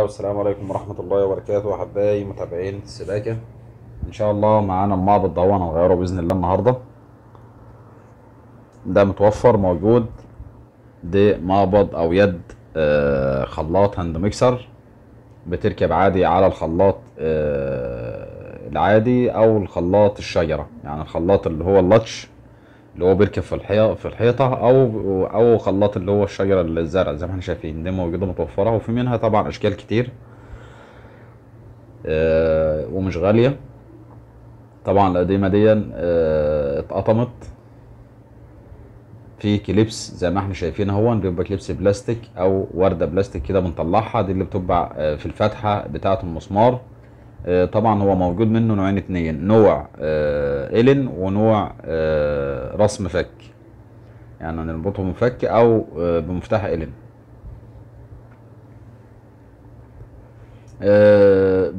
والسلام عليكم ورحمة الله وبركاته. أحبائي متابعين السباكة، إن شاء الله معانا المعبد ده هنغيره بإذن الله النهاردة. ده متوفر موجود، ده معبد أو يد خلاط هاند ميكسر، بتركب عادي على الخلاط العادي أو الخلاط الشجرة، يعني الخلاط اللي هو اللطش اللي هو بيركب في الحيطه او خلاط اللي هو الشجره الزرع زي ما احنا شايفين. دي موجوده متوفره وفي منها طبعا اشكال كتير ومش غاليه. طبعا القديمه دي اتقطمت في كليبس زي ما احنا شايفين اهو، بيبقى كليبس بلاستيك او ورده بلاستيك كده بنطلعها، دي اللي بتبقى في الفتحه بتاعه المسمار. طبعا هو موجود منه نوعين، اتنين، نوع إلين ونوع رسم فك، يعني نربطه بفك او بمفتاح إلين.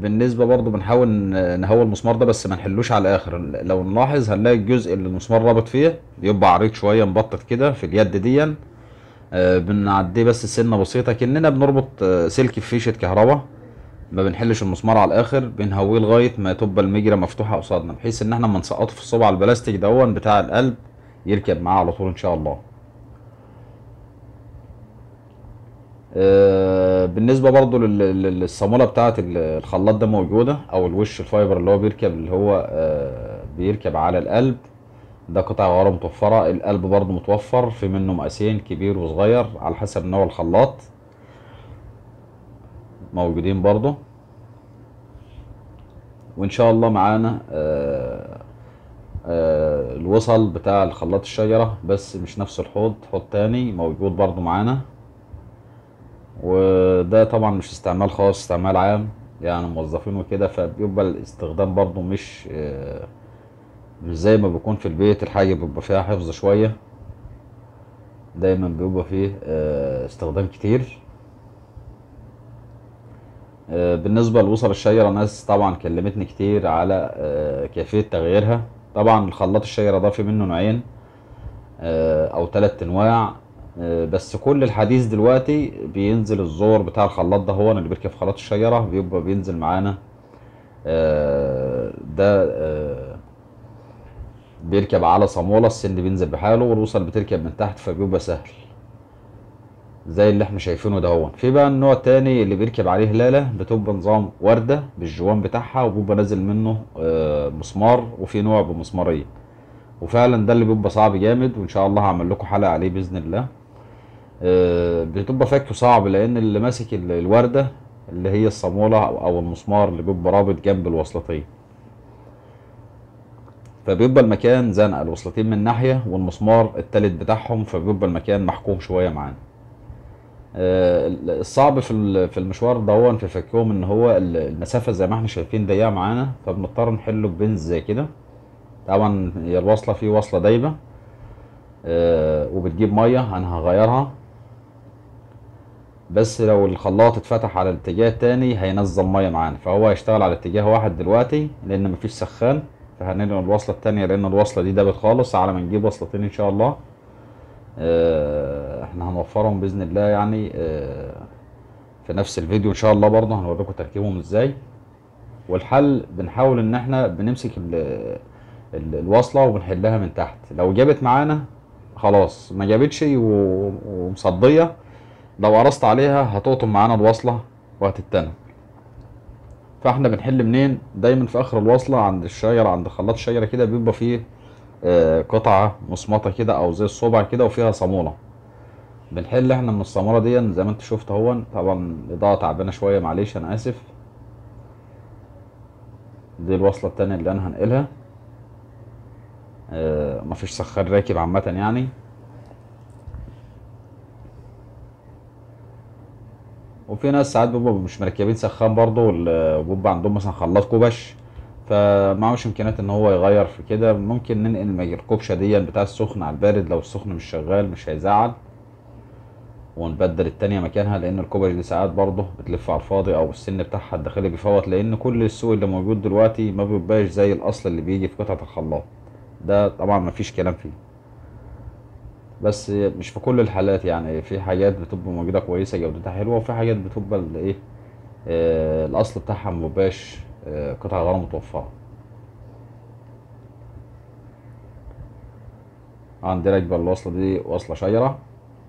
بالنسبة برضو بنحاول نهوي المسمار ده بس ما نحلوش على الاخر. لو نلاحظ هنلاقي الجزء اللي المسمار رابط فيه بيبقى عريض شوية مبطط كده في اليد دي، بنعديه بس سنة بسيطة كأننا بنربط سلك في فيشة كهرباء، ما بنحلش المسمار على الاخر، بنهويه لغايه ما تبقى المجرة مفتوحه قصادنا، بحيث ان احنا لما نسقطه في الصبع البلاستيك دون بتاع القلب يركب معاه على طول ان شاء الله. بالنسبه برضو للصاموله بتاعه الخلاط ده موجوده، او الوش الفايبر اللي هو بيركب بيركب على القلب ده، قطع غيار متوفره. القلب برضو متوفر، في منه مقاسين كبير وصغير على حسب نوع الخلاط، موجودين برضو. وان شاء الله معانا الوصل بتاع الخلاط الشجرة، بس مش نفس الحوض، حوض تاني موجود برضو معانا. وده طبعا مش استعمال خاص، استعمال عام يعني موظفين وكده، فبيبقى الاستخدام برضو مش زي ما بيكون في البيت، الحاجة بيبقى فيها حفظ شوية، دايما بيبقى فيه استخدام كتير. بالنسبه لوصل الشجره، ناس طبعا كلمتني كتير على كيفيه تغييرها. طبعا الخلاط الشجره ده في منه نوعين او 3 انواع، بس كل الحديث دلوقتي بينزل الزور بتاع الخلاط ده، هو اللي بيركب خلاط الشجره بيبقى بينزل معانا ده، بيركب على صاموله، السن بينزل بحاله والوصل بتركب من تحت، فبيبقى سهل زي اللي احنا شايفينه دهون. في بقى النوع التاني اللي بيركب عليه هلاله، بتبقى نظام ورده بالجوان بتاعها وبيبقى نازل منه مسمار، وفي نوع بمسمارين، وفعلا ده اللي بيبقى صعب جامد، وان شاء الله هعمل لكم حلقه عليه باذن الله. بتبقى فكه صعب، لان اللي ماسك الورده اللي هي الصاموله او المسمار اللي بيبقى رابط جنب الوصلتين، فبيبقى المكان زنقه، الوصلتين من ناحيه والمسمار التالت بتاعهم، فبيبقى المكان محكوم شويه معانا. الصعب في المشوار ده في فكهم ان هو المسافه زي ما احنا شايفين ضيقه معانا، فبنضطر نحله ببنز زي كده. طبعا هي الوصله في وصله دايبه وبتجيب ميه، انا هغيرها، بس لو الخلاط اتفتح على الاتجاه التاني هينزل ميه معانا، فهو هيشتغل على اتجاه واحد دلوقتي لان مفيش سخان، فهننقل الوصله التانيه لان الوصله دي دابت خالص، على ما نجيب وصلتين ان شاء الله احنا هنوفرهم باذن الله، يعني في نفس الفيديو ان شاء الله برضه هنوريكم تركيبهم ازاي. والحل بنحاول ان احنا بنمسك الوصله وبنحلها من تحت، لو جابت معانا خلاص، ما جابتش ومصديه لو قرصت عليها هتقطم معانا الوصله وهتتنى. فاحنا بنحل منين؟ دايما في اخر الوصله عند الشجره، عند خلاط الشجره كده بيبقى فيه قطعه مصمطه كده او زي الصبع كده وفيها صاموله، بنحل احنا من الصاموله دي زي ما انت شفت اهو. طبعا الاضاءه تعبانه شويه، معلش انا اسف. دي الوصله التانيه اللي انا هنقلها، مفيش سخان راكب عامه يعني، وفي ناس ساعات بيبقوا مش مركبين سخان برضه، وبيبقى عندهم مثلا خلاط كوبش فمعهوش امكانيات ان هو يغير في كده، ممكن ننقل الكبشه دي بتاع السخن على البارد، لو السخن مش شغال مش هيزعل، ونبدل التانيه مكانها، لان الكبش دي ساعات برضه بتلف على الفاضي او السن بتاعها الداخلي بيفوت، لان كل السوق اللي موجود دلوقتي ما بيبقاش زي الاصل اللي بيجي في قطعه الخلاط ده، طبعا مفيش كلام فيه، بس مش في كل الحالات يعني، في حاجات بتبقى موجوده كويسه جودتها حلوه، وفي حاجات بتبقى الايه الاصل بتاعها مبقاش قطع غير متوفره. عندنا يبقى الوصله دي وصله شايره،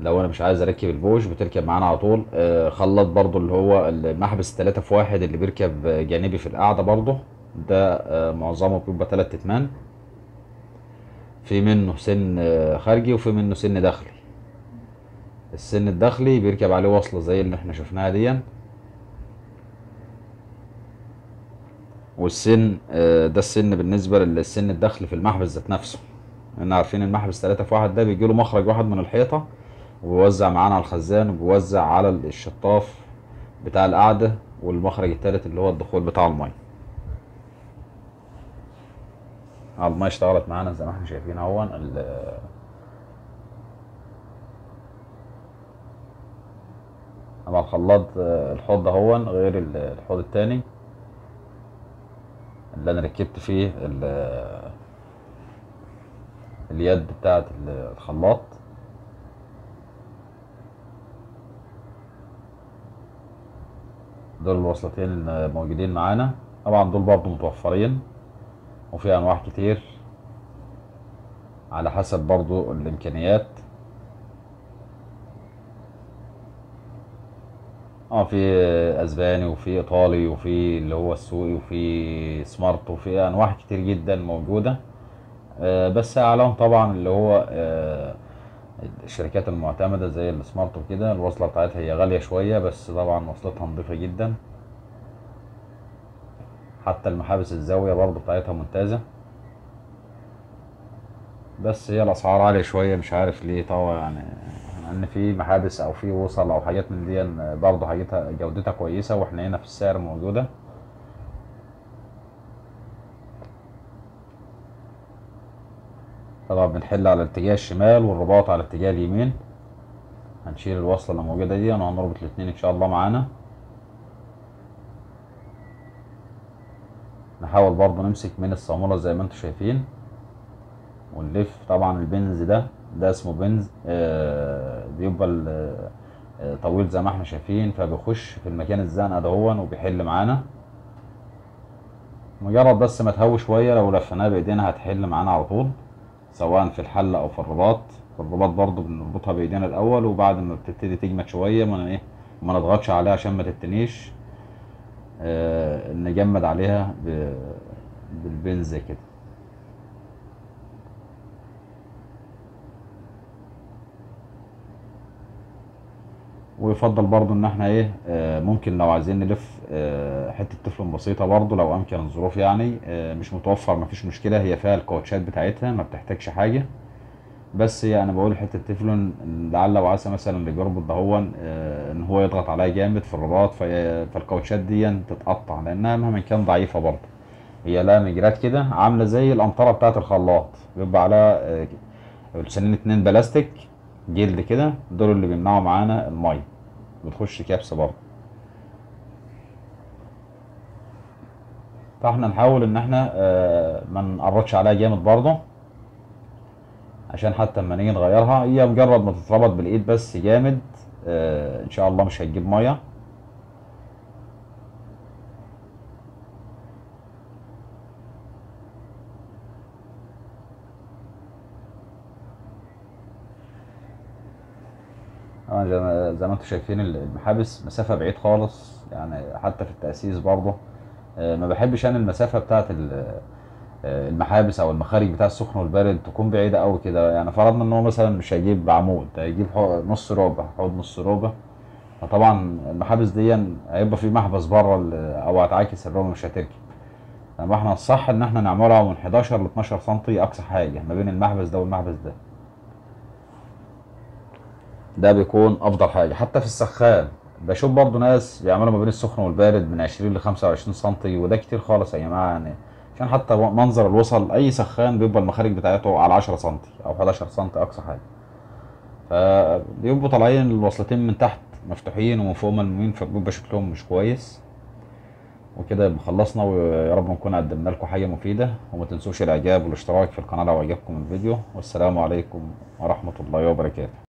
لو انا مش عايز اركب البوش بتركب معانا على طول. خلاط برضو اللي هو المحبس 3 في 1 اللي بيركب جانبي في القاعده برضو ده معظمه بيبقى 3 اتمام، في منه سن خارجي وفي منه سن داخلي. السن الداخلي بيركب عليه وصله زي اللي احنا شفناها دي، والسن ده السن بالنسبه للسن الداخلي في المحبس ذات نفسه. احنا عارفين المحبس 3 في 1 ده بيجي له مخرج واحد من الحيطه، وبيوزع معانا على الخزان وبيوزع على الشطاف بتاع القعده، والمخرج الثالث اللي هو الدخول بتاع الميه. الميه اشتغلت معانا زي ما احنا شايفين اهو، اما الخلاط الحوض ده هو غير الحوض الثاني اللي انا ركبت فيه اليد بتاعت الخلاط. دول الوصلتين موجودين معانا، طبعا دول برضو متوفرين وفي انواع كتير على حسب برضو الامكانيات. في اسباني وفي ايطالي وفي اللي هو السوقي وفي سمارت وفي انواع كتير جدا موجوده، بس اعلام طبعا اللي هو الشركات المعتمده زي السمارت وكده الوصله بتاعتها هي غاليه شويه، بس طبعا وصلتها نظيفه جدا. حتى المحابس الزاويه برضو بتاعتها ممتازه، بس هي الاسعار عاليه شويه مش عارف ليه. طبعا يعني ان في محابس او في وصل او حاجات من دي برضه حاجتها جودتها كويسه، واحنا هنا في السعر موجوده. طبعا بنحل على الاتجاه الشمال والرباط على الاتجاه اليمين، هنشيل الوصله اللي موجوده دي وهنربط الاتنين ان شاء الله معانا. نحاول برضه نمسك من الصاموله زي ما انتم شايفين ونلف. طبعا البنز ده اسمه بنز، بيبقى طويل زي ما احنا شايفين، فبيخش في المكان الزنقه دهون وبيحل معانا. مجرد بس ما تهوي شويه لو لفيناها بايدينا هتحل معانا على طول، سواء في الحله او في الرباط. في الرباط برضو بنربطها بايدينا الاول، وبعد ما بتبتدي تجمد شويه ما نضغطش عليها عشان ما تتنيش، نجمد عليها بالبنز كده. ويفضل برضو ان احنا ممكن لو عايزين نلف حته تفلون بسيطه برضو لو امكن الظروف، يعني مش متوفر مفيش مشكله، هي فيها الكوتشات بتاعتها ما بتحتاجش حاجه. بس يعني بقول حته تفلون لعل وعسى مثلا اللي بيربط دهون ان هو يضغط عليها جامد في الرباط فالكوتشات دي تتقطع، لانها مهما كان ضعيفه برضو هي لها مجرات كده عامله زي الامطره بتاعت الخلاط، بيبقى عليها سنين 2 بلاستيك جلد كده، دول اللي بيمنعوا معانا الميه بتخش كبسه برضه. فاحنا نحاول ان احنا ما نقرطش عليها جامد برضه، عشان حتى اما نيجي نغيرها هي مجرد ما تتربط بالايد بس جامد ان شاء الله مش هتجيب ميه. زي ما انتم شايفين المحابس مسافه بعيد خالص، يعني حتى في التاسيس برضه ما بحبش انا المسافه بتاعه المحابس او المخارج بتاع السخن والبارد تكون بعيده قوي كده. يعني فرضنا ان هو مثلا مش هيجيب عمود، هيجيب نص ربع، حوض نص ربع، فطبعا المحابس دي هيبقى في محبس بره او هتعاكس الربع مش هتركب. فاحنا يعني الصح ان احنا نعملها من 11 ل 12 سم اقصى حاجه ما بين المحبس ده والمحبس ده، ده بيكون افضل حاجه. حتى في السخان بشوف برضو ناس بيعملوا ما بين السخن والبارد من 20 ل 25 سم، وده كتير خالص يا جماعه. يعني عشان حتى منظر الوصل اي سخان بيبقى المخارج بتاعته على 10 سم او 11 سم اقصى حاجه، فبيبقوا طالعين الوصلتين من تحت مفتوحين ومن فوق ملمومين، فبيبقى شكلهم مش كويس. وكده يبقى خلصنا، ويا رب نكون قدمنا لكم حاجه مفيده، وما تنسوش الاعجاب والاشتراك في القناه لو عجبكم الفيديو، والسلام عليكم ورحمه الله وبركاته.